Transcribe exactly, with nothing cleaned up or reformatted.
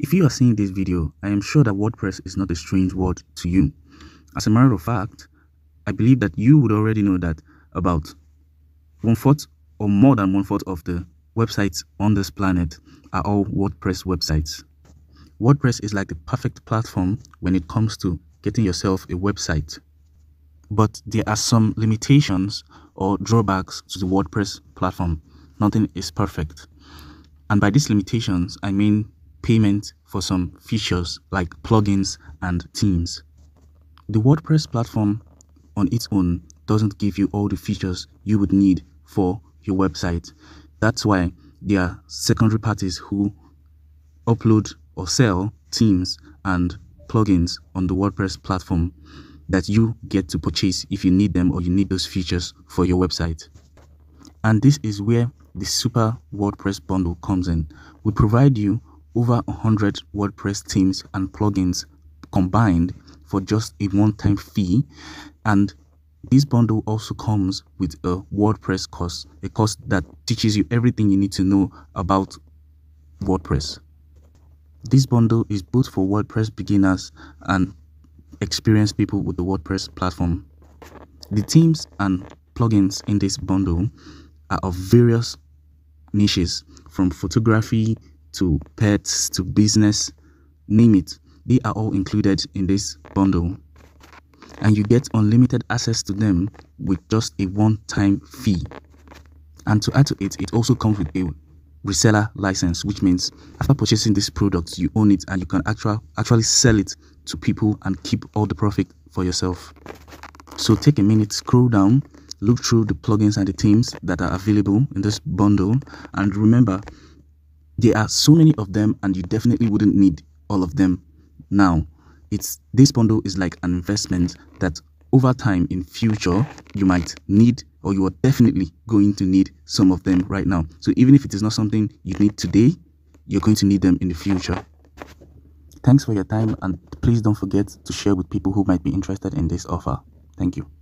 If you are seeing this video, I am sure that WordPress is not a strange word to you. As a matter of fact, I believe that you would already know that about one-fourth or more than one-fourth of the websites on this planet are all WordPress websites. WordPress is like the perfect platform when it comes to getting yourself a website. But there are some limitations or drawbacks to the WordPress platform. Nothing is perfect. And by these limitations, I mean payment for some features like plugins and themes. The WordPress platform on its own doesn't give you all the features you would need for your website. That's why there are secondary parties who upload or sell themes and plugins on the WordPress platform that you get to purchase if you need them or you need those features for your website. And this is where the Super WordPress Bundle comes in. We provide you over one hundred WordPress themes and plugins combined for just a one-time fee, and this bundle also comes with a WordPress course, a course that teaches you everything you need to know about WordPress. This bundle is both for WordPress beginners and experienced people with the WordPress platform. The themes and plugins in this bundle are of various niches, from photography to pets to business, name it. They are all included in this bundle, and you get unlimited access to them with just a one-time fee. And to add to it, it also comes with a reseller license, which means after purchasing this product, you own it and you can actually actually sell it to people and keep all the profit for yourself. So take a minute, scroll down, look through the plugins and the themes that are available in this bundle, and remember, there are so many of them and you definitely wouldn't need all of them now. It's this bundle is like an investment that over time in future you might need, or you are definitely going to need some of them right now. So even if it is not something you need today, you're going to need them in the future. Thanks for your time, and please don't forget to share with people who might be interested in this offer. Thank you.